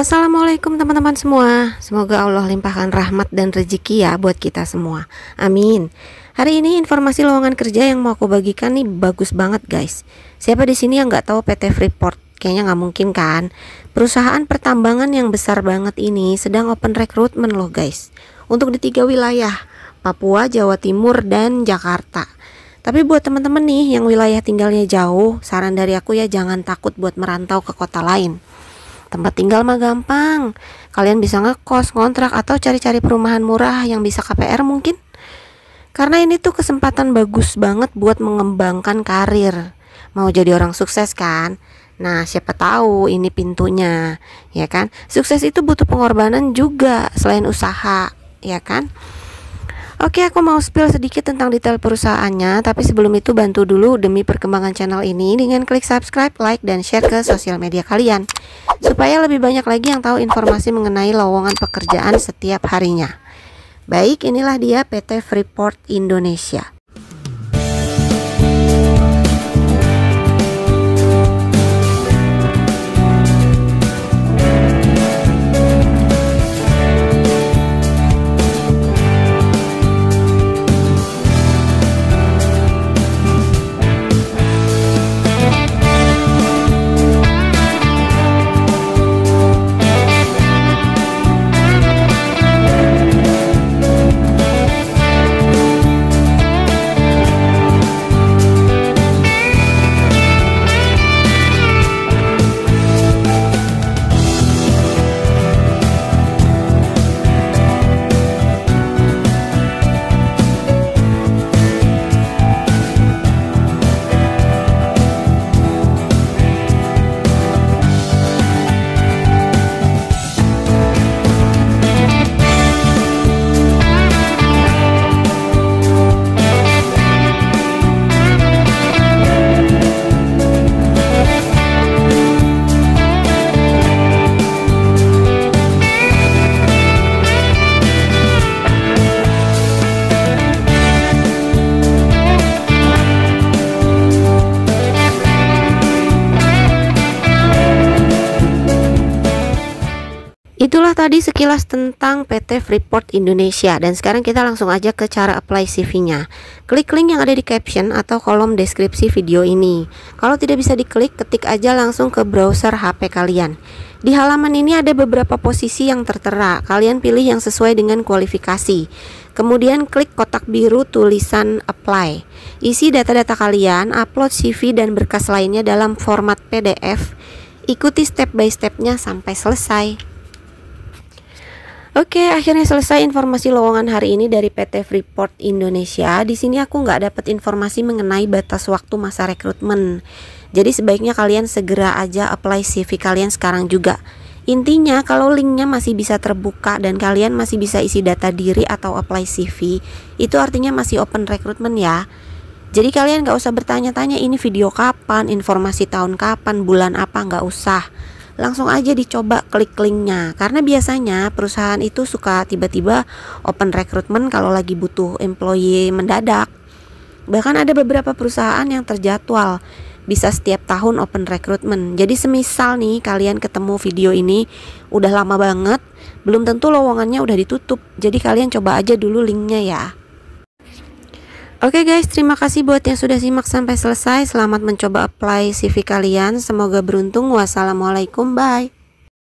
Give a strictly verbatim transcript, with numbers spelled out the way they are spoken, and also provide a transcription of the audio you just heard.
Assalamualaikum teman-teman semua. Semoga Allah limpahkan rahmat dan rezeki ya buat kita semua. Amin. Hari ini informasi lowongan kerja yang mau aku bagikan nih bagus banget guys. Siapa di sini yang nggak tahu P T Freeport? Kayaknya nggak mungkin kan? Perusahaan pertambangan yang besar banget ini sedang open recruitment loh guys. Untuk di tiga wilayah, Papua, Jawa Timur, dan Jakarta. Tapi buat teman-teman nih yang wilayah tinggalnya jauh, saran dari aku ya jangan takut buat merantau ke kota lain. Tempat tinggal mah gampang, kalian bisa ngekos, ngontrak, atau cari-cari perumahan murah yang bisa K P R mungkin. Karena ini tuh kesempatan bagus banget buat mengembangkan karir. Mau jadi orang sukses kan? Nah siapa tahu ini pintunya, ya kan? Sukses itu butuh pengorbanan juga selain usaha, ya kan? Oke, aku mau spill sedikit tentang detail perusahaannya, tapi sebelum itu bantu dulu demi perkembangan channel ini dengan klik subscribe, like, dan share ke sosial media kalian supaya lebih banyak lagi yang tahu informasi mengenai lowongan pekerjaan setiap harinya. Baik, inilah dia P T Freeport Indonesia. Itulah tadi sekilas tentang P T Freeport Indonesia, dan sekarang kita langsung aja ke cara apply C V-nya. Klik link yang ada di caption atau kolom deskripsi video ini. Kalau tidak bisa diklik, ketik aja langsung ke browser H P kalian. Di halaman ini ada beberapa posisi yang tertera, kalian pilih yang sesuai dengan kualifikasi. Kemudian klik kotak biru tulisan apply. Isi data-data kalian, upload C V dan berkas lainnya dalam format P D F. Ikuti step by step-nya sampai selesai. Oke, akhirnya selesai informasi lowongan hari ini dari P T Freeport Indonesia. Di sini aku nggak dapat informasi mengenai batas waktu masa rekrutmen. Jadi sebaiknya kalian segera aja apply C V kalian sekarang juga. Intinya kalau linknya masih bisa terbuka dan kalian masih bisa isi data diri atau apply C V, itu artinya masih open recruitment ya. Jadi kalian nggak usah bertanya-tanya ini video kapan, informasi tahun kapan, bulan apa, nggak usah. Langsung aja dicoba klik linknya, karena biasanya perusahaan itu suka tiba-tiba open recruitment kalau lagi butuh employee mendadak. Bahkan ada beberapa perusahaan yang terjadwal bisa setiap tahun open recruitment. Jadi semisal nih kalian ketemu video ini udah lama banget, belum tentu lowongannya udah ditutup. Jadi kalian coba aja dulu linknya ya. Oke guys, terima kasih buat yang sudah simak sampai selesai. Selamat mencoba apply C V kalian. Semoga beruntung. Wassalamualaikum, bye.